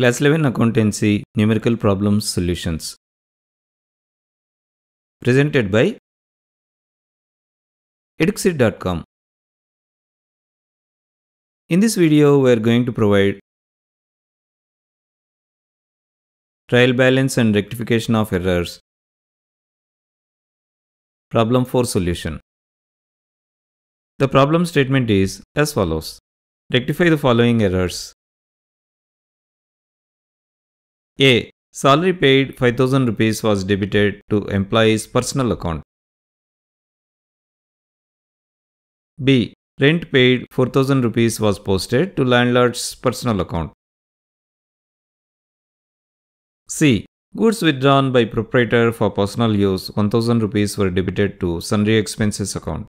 Class 11 Accountancy Numerical Problems Solutions. Presented by eduxir.com. In this video, we are going to provide trial balance and rectification of errors. Problem 4 solution. The problem statement is as follows. Rectify the following errors. A. Salary paid 5,000 rupees was debited to employee's personal account. B. Rent paid 4,000 rupees was posted to landlord's personal account. C. Goods withdrawn by proprietor for personal use 1,000 rupees were debited to sundry expenses account.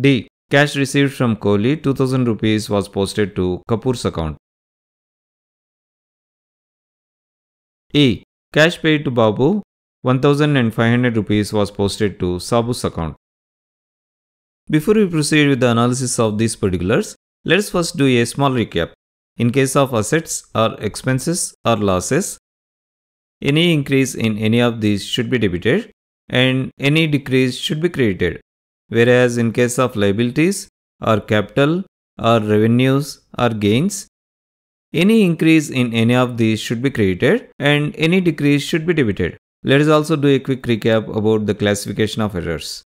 D. Cash received from Kohli 2,000 rupees was posted to Kapoor's account. E. Cash paid to Babu 1,500 rupees was posted to Sabu's account. Before we proceed with the analysis of these particulars, let us first do a small recap. In case of assets or expenses or losses, any increase in any of these should be debited and any decrease should be credited. Whereas in case of liabilities or capital or revenues or gains, any increase in any of these should be credited and any decrease should be debited. Let us also do a quick recap about the classification of errors.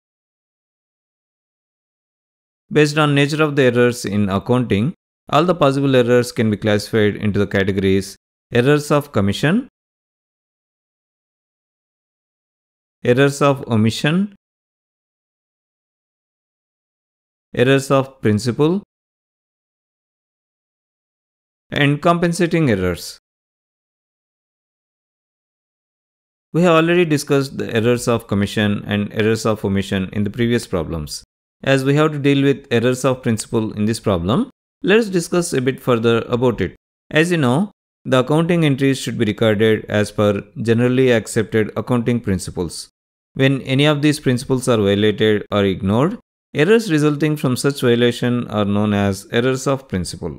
Based on nature of the errors in accounting, all the possible errors can be classified into the categories errors of commission, errors of omission, errors of principle, and compensating errors. We have already discussed the errors of commission and errors of omission in the previous problems. As we have to deal with errors of principle in this problem, let us discuss a bit further about it. As you know, the accounting entries should be recorded as per generally accepted accounting principles. When any of these principles are violated or ignored, errors resulting from such violation are known as errors of principle.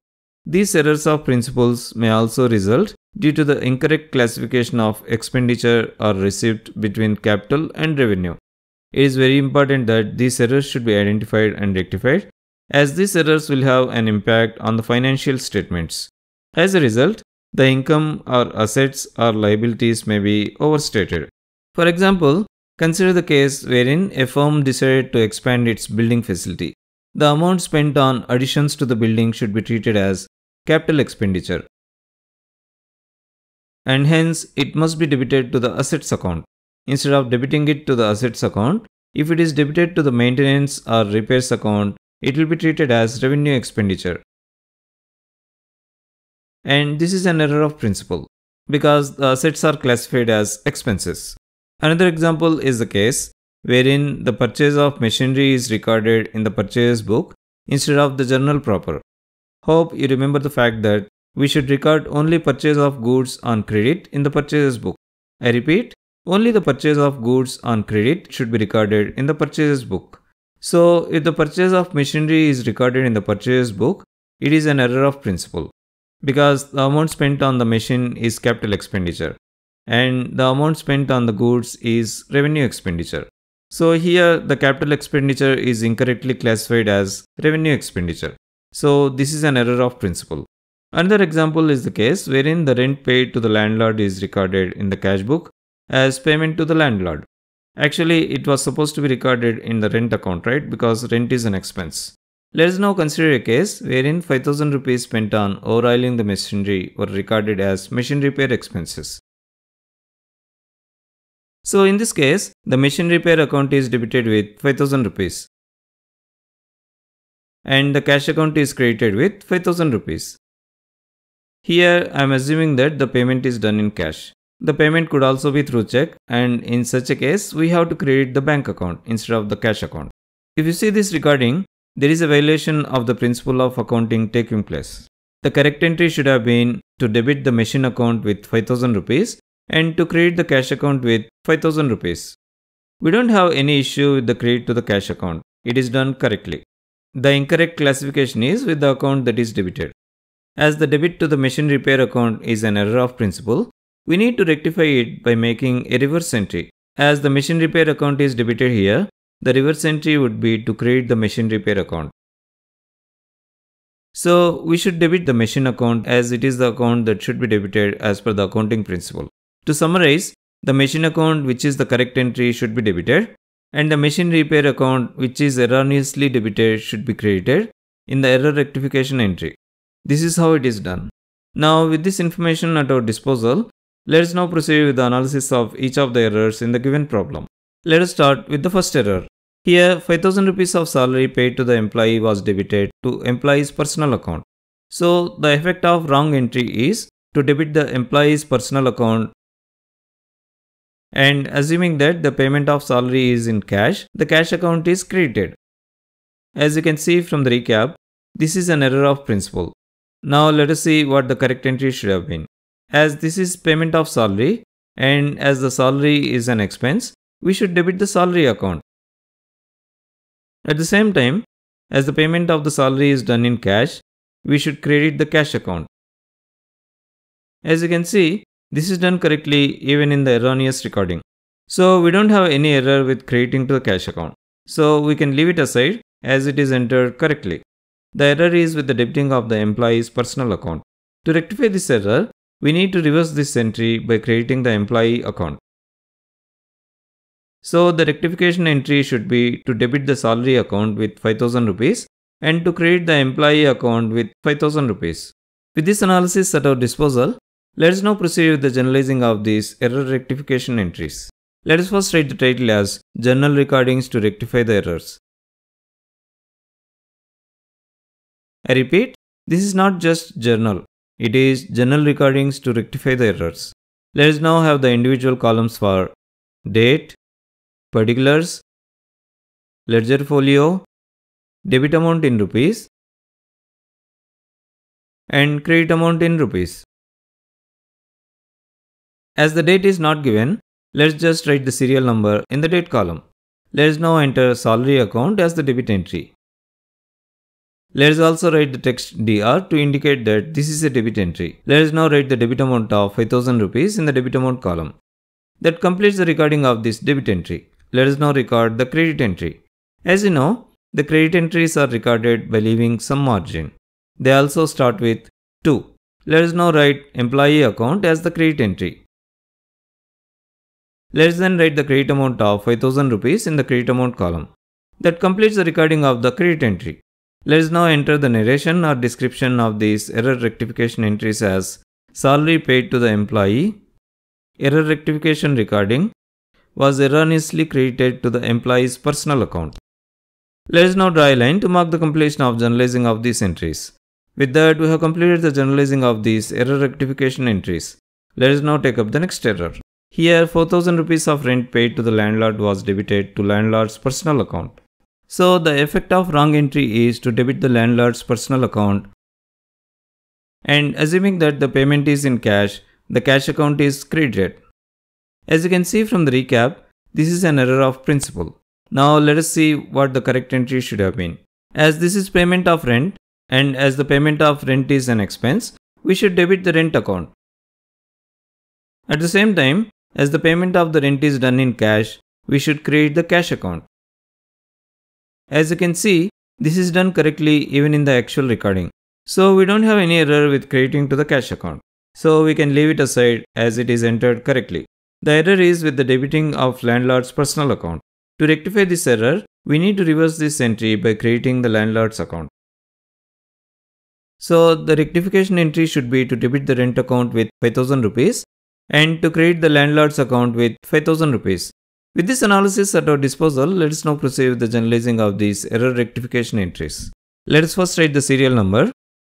These errors of principles may also result due to the incorrect classification of expenditure or receipt between capital and revenue. It is very important that these errors should be identified and rectified, as these errors will have an impact on the financial statements. As a result, the income or assets or liabilities may be overstated. For example, consider the case wherein a firm decided to expand its building facility. The amount spent on additions to the building should be treated as capital expenditure, and hence it must be debited to the assets account. Instead of debiting it to the assets account, if it is debited to the maintenance or repairs account, it will be treated as revenue expenditure. And this is an error of principle because the assets are classified as expenses. Another example is the case wherein the purchase of machinery is recorded in the purchase book instead of the journal proper. Hope you remember the fact that we should record only purchase of goods on credit in the purchase book. I repeat, only the purchase of goods on credit should be recorded in the purchase book. So, if the purchase of machinery is recorded in the purchase book, it is an error of principle because the amount spent on the machine is capital expenditure and the amount spent on the goods is revenue expenditure. So, here the capital expenditure is incorrectly classified as revenue expenditure. So, this is an error of principle. Another example is the case wherein the rent paid to the landlord is recorded in the cash book as payment to the landlord. Actually, it was supposed to be recorded in the rent account, right? Because rent is an expense. Let us now consider a case wherein 5,000 rupees spent on overhauling the machinery were recorded as machine repair expenses. So in this case, the machine repair account is debited with 5,000 rupees and the cash account is credited with 5,000 rupees. Here I am assuming that the payment is done in cash. The payment could also be through check, and in such a case, we have to credit the bank account instead of the cash account. If you see this recording, there is a violation of the principle of accounting taking place. The correct entry should have been to debit the machine account with 5,000 rupees and to credit the cash account with 5,000 rupees. We don't have any issue with the credit to the cash account. It is done correctly. The incorrect classification is with the account that is debited. As the debit to the machine repair account is an error of principle, we need to rectify it by making a reverse entry. As the machine repair account is debited here, the reverse entry would be to credit the machine repair account. So we should debit the machine account as it is the account that should be debited as per the accounting principle. To summarize, the machine account, which is the correct entry, should be debited, and the machine repair account, which is erroneously debited, should be credited in the error rectification entry. This is how it is done. Now, with this information at our disposal, let us now proceed with the analysis of each of the errors in the given problem. Let us start with the first error. Here, 5000 rupees of salary paid to the employee was debited to employee's personal account. So, the effect of wrong entry is to debit the employee's personal account, and assuming that the payment of salary is in cash, the cash account is credited. As you can see from the recap, this is an error of principle. Now, let us see what the correct entry should have been. As this is payment of salary, and as the salary is an expense, we should debit the salary account. At the same time, as the payment of the salary is done in cash, we should credit the cash account. As you can see, this is done correctly even in the erroneous recording. So we don't have any error with crediting to the cash account. So we can leave it aside as it is entered correctly. The error is with the debiting of the employee's personal account. To rectify this error, we need to reverse this entry by crediting the employee account. So the rectification entry should be to debit the salary account with 5000 rupees and to credit the employee account with 5000 rupees. With this analysis at our disposal, let us now proceed with the generalizing of these error rectification entries. Let us first write the title as Journal Recordings to rectify the errors. I repeat, this is not just journal, it is Journal Recordings to rectify the errors. Let us now have the individual columns for date, particulars, ledger folio, debit amount in rupees, and credit amount in rupees. As the date is not given, let's just write the serial number in the date column. Let's now enter salary account as the debit entry. Let's also write the text DR to indicate that this is a debit entry. Let's now write the debit amount of 5000 rupees in the debit amount column. That completes the recording of this debit entry. Let us now record the credit entry. As you know, the credit entries are recorded by leaving some margin. They also start with 2. Let us now write employee account as the credit entry. Let us then write the credit amount of 5000 rupees in the credit amount column. That completes the recording of the credit entry. Let us now enter the narration or description of these error rectification entries as salary paid to the employee, error rectification recording, was erroneously credited to the employee's personal account. Let us now draw a line to mark the completion of generalizing of these entries. With that, we have completed the generalizing of these error rectification entries. Let us now take up the next error. Here, 4000 rupees of rent paid to the landlord was debited to landlord's personal account. So the effect of wrong entry is to debit the landlord's personal account, and assuming that the payment is in cash, the cash account is credited. As you can see from the recap, this is an error of principle. Now let us see what the correct entry should have been. As this is payment of rent, and as the payment of rent is an expense, we should debit the rent account. At the same time, as the payment of the rent is done in cash, we should credit the cash account. As you can see, this is done correctly even in the actual recording. So we don't have any error with crediting to the cash account. So we can leave it aside as it is entered correctly. The error is with the debiting of landlord's personal account. To rectify this error, we need to reverse this entry by crediting the landlord's account. So the rectification entry should be to debit the rent account with 5000 rupees and to credit the landlord's account with 5000 rupees. With this analysis at our disposal, let us now proceed with the generalizing of these error rectification entries. Let us first write the serial number.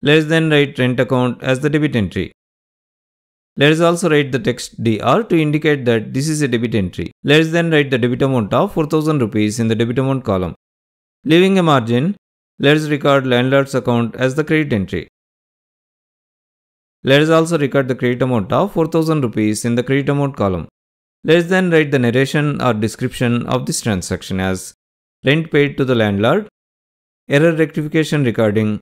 Let us then write rent account as the debit entry. Let us also write the text DR to indicate that this is a debit entry. Let us then write the debit amount of 4000 rupees in the debit amount column. Leaving a margin, let us record landlord's account as the credit entry. Let us also record the credit amount of 4000 rupees in the credit amount column. Let us then write the narration or description of this transaction as rent paid to the landlord, error rectification recording,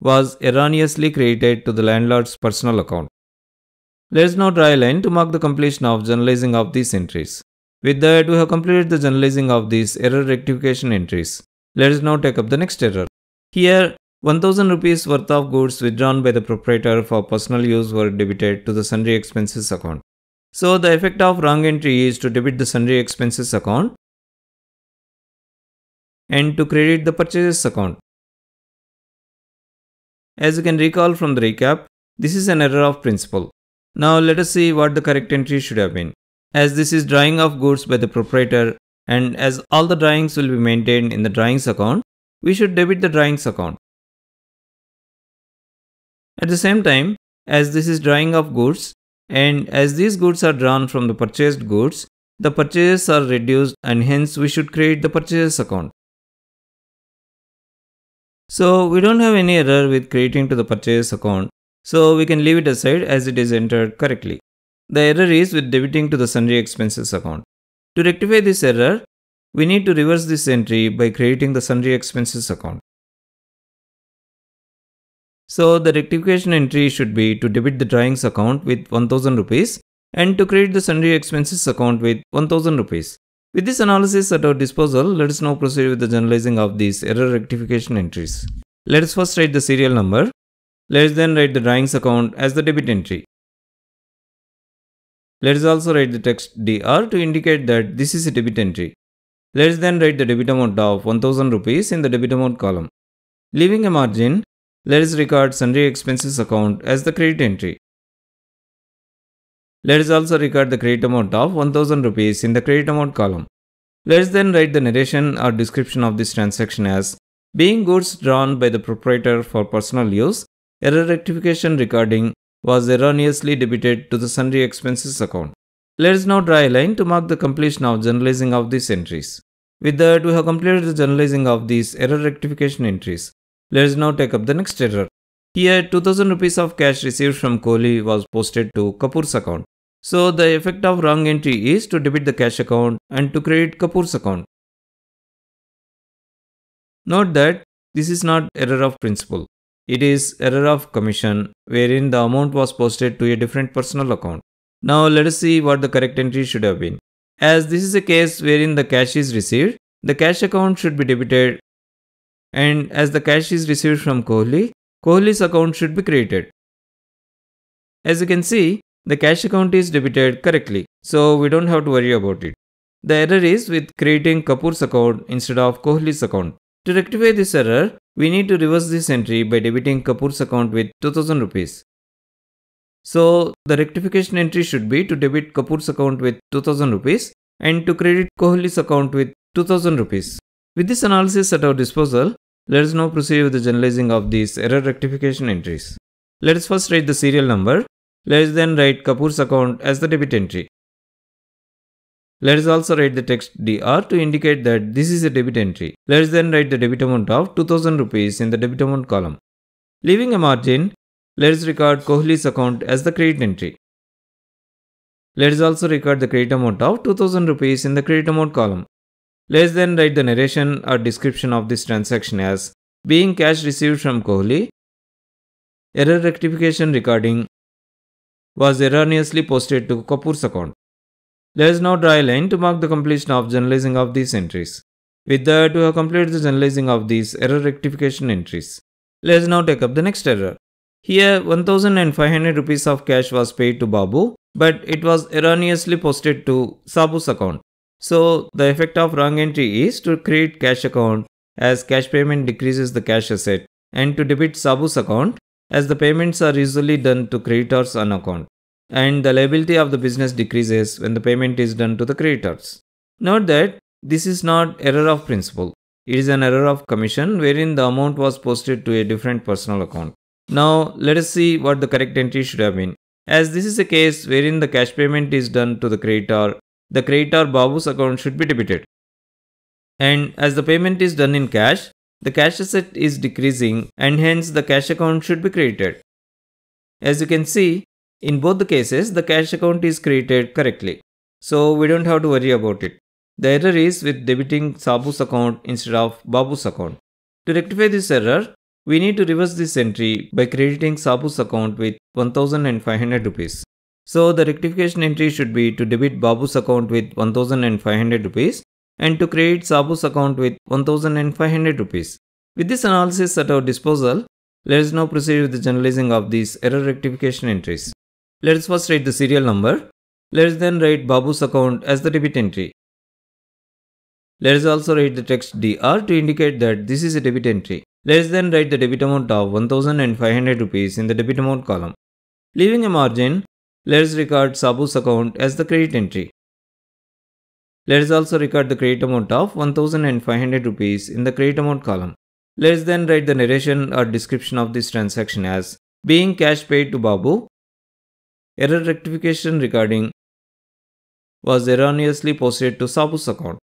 was erroneously credited to the landlord's personal account. Let us now draw a line to mark the completion of journalizing of these entries. With that, we have completed the journalizing of these error rectification entries. Let us now take up the next error. Here, 1000 rupees worth of goods withdrawn by the proprietor for personal use were debited to the sundry expenses account. So, the effect of wrong entry is to debit the sundry expenses account and to credit the purchases account. As you can recall from the recap, this is an error of principle. Now, let us see what the correct entry should have been. As this is drawing of goods by the proprietor and as all the drawings will be maintained in the drawings account, we should debit the drawings account. At the same time, as this is drawing of goods, and as these goods are drawn from the purchased goods, the purchases are reduced and hence we should create the purchases account. So we don't have any error with creating to the purchases account, so we can leave it aside as it is entered correctly. The error is with debiting to the sundry expenses account. To rectify this error, we need to reverse this entry by creating the sundry expenses account. So the rectification entry should be to debit the drawings account with 1000 rupees and to credit the sundry expenses account with 1000 rupees. With this analysis at our disposal, let us now proceed with the journalizing of these error rectification entries. Let us first write the serial number. Let us then write the drawings account as the debit entry. Let us also write the text DR to indicate that this is a debit entry. Let us then write the debit amount of 1000 rupees in the debit amount column. Leaving a margin, let us record sundry expenses account as the credit entry. Let us also record the credit amount of 1000 rupees in the credit amount column. Let us then write the narration or description of this transaction as being goods drawn by the proprietor for personal use, error rectification recording was erroneously debited to the sundry expenses account. Let us now draw a line to mark the completion of journalizing of these entries. With that, we have completed the journalizing of these error rectification entries. Let us now take up the next error. Here, 2000 rupees of cash received from Kohli was posted to Kapoor's account. So, the effect of wrong entry is to debit the cash account and to credit Kapoor's account. Note that this is not error of principle. It is error of commission, wherein the amount was posted to a different personal account. Now, let us see what the correct entry should have been. As this is a case wherein the cash is received, the cash account should be debited. And as the cash is received from Kohli, Kohli's account should be credited. As you can see, the cash account is debited correctly, so we don't have to worry about it. The error is with crediting Kapoor's account instead of Kohli's account. To rectify this error, we need to reverse this entry by debiting Kapoor's account with 2000 rupees. So the rectification entry should be to debit Kapoor's account with 2000 rupees and to credit Kohli's account with 2000 rupees. With this analysis at our disposal, let us now proceed with the journalizing of these error rectification entries. Let us first write the serial number. Let us then write Kapoor's account as the debit entry. Let us also write the text DR to indicate that this is a debit entry. Let us then write the debit amount of 2000 rupees in the debit amount column. Leaving a margin, let us record Kohli's account as the credit entry. Let us also record the credit amount of 2000 rupees in the credit amount column. Let us then write the narration or description of this transaction as being cash received from Kohli, error rectification recording was erroneously posted to Kapoor's account. Let us now draw a line to mark the completion of journalizing of these entries. With that, we have completed the journalizing of these error rectification entries. Let us now take up the next error. Here, 1500 rupees of cash was paid to Babu, but it was erroneously posted to Sabu's account. So, the effect of wrong entry is to create cash account as cash payment decreases the cash asset and to debit Sabu's account as the payments are usually done to creditors on account and the liability of the business decreases when the payment is done to the creditors. Note that this is not error of principle. It is an error of commission wherein the amount was posted to a different personal account. Now, let us see what the correct entry should have been. As this is a case wherein the cash payment is done to the creditor, the creditor Babu's account should be debited. And as the payment is done in cash, the cash asset is decreasing and hence the cash account should be credited. As you can see, in both the cases, the cash account is credited correctly. So we don't have to worry about it. The error is with debiting Sabu's account instead of Babu's account. To rectify this error, We need to reverse this entry by crediting Sabu's account with 1500 rupees. So the rectification entry should be to debit Babu's account with 1500 rupees and to credit Sabu's account with 1500 rupees. With this analysis at our disposal, let us now proceed with the generalizing of these error rectification entries. Let us first write the serial number. Let us then write Babu's account as the debit entry. Let us also write the text DR to indicate that this is a debit entry. Let us then write the debit amount of 1500 rupees in the debit amount column. Leaving a margin, let us record Sabu's account as the credit entry. Let us also record the credit amount of 1500 rupees in the credit amount column. Let us then write the narration or description of this transaction as being cash paid to Babu. Error rectification regarding was erroneously posted to Sabu's account.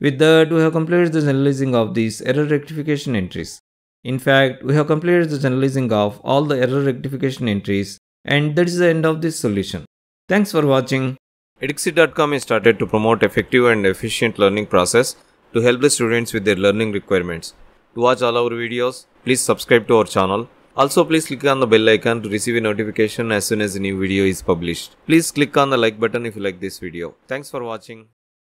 With that, we have completed the generalizing of these error rectification entries. In fact, we have completed the generalizing of all the error rectification entries, and that is the end of this solution. Thanks for watching. eduxir.com is started to promote effective and efficient learning process to help the students with their learning requirements. To watch all our videos, please subscribe to our channel. Also, please click on the bell icon to receive a notification as soon as a new video is published. Please click on the like button if you like this video. Thanks for watching.